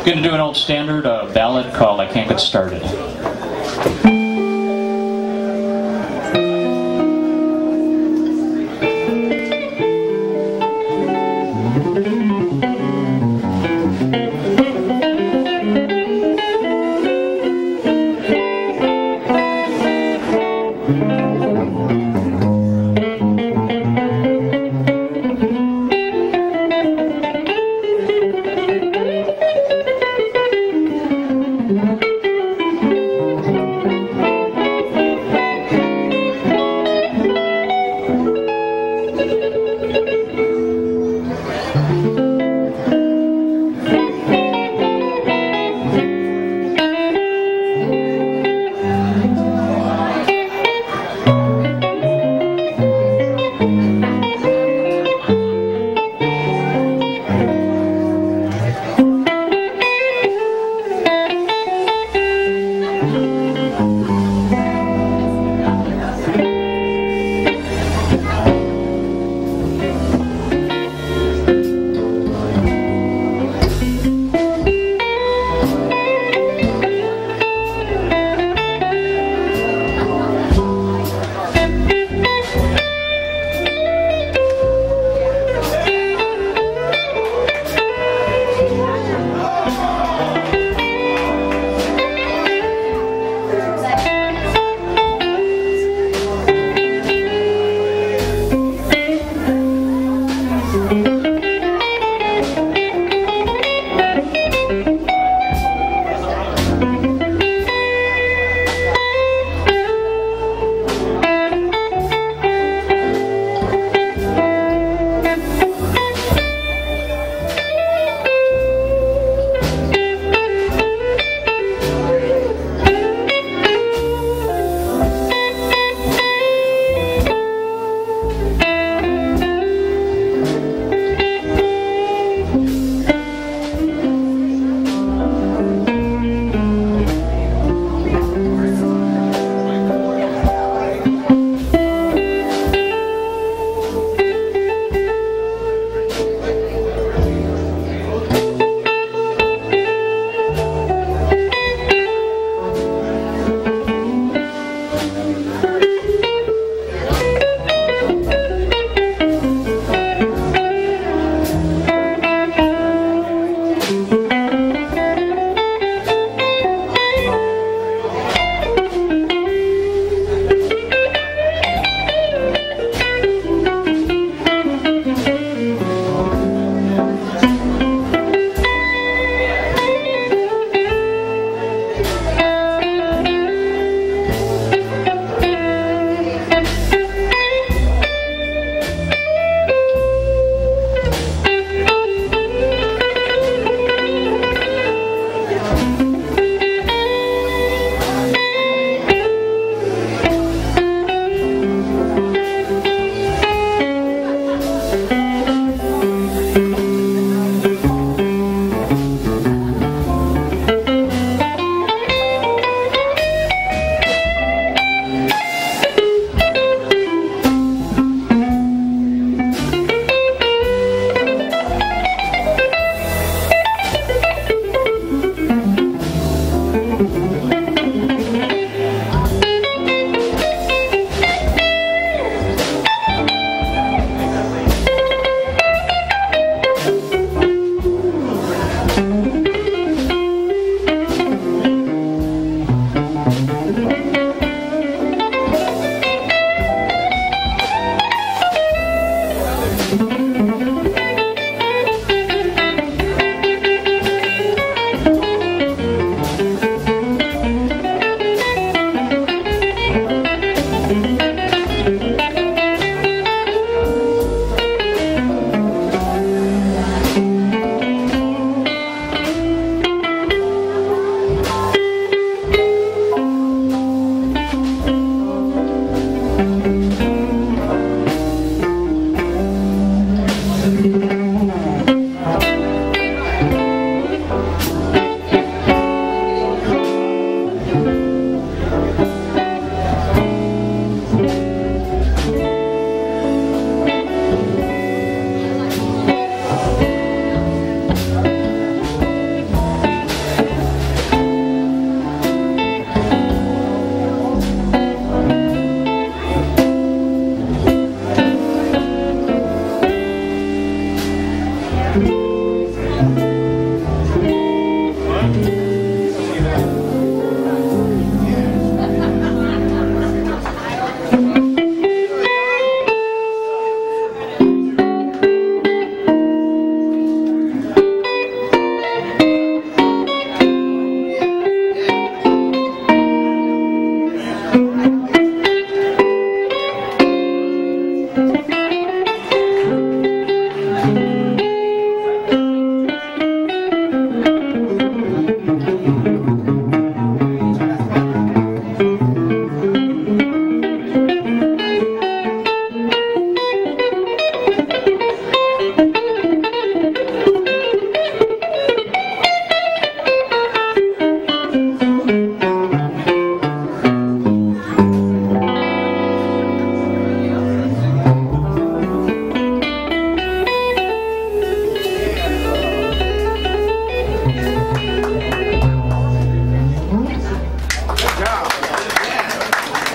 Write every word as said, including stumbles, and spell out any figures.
I'm going to do an old standard uh, ballad called I Can't Get Started. Thank you.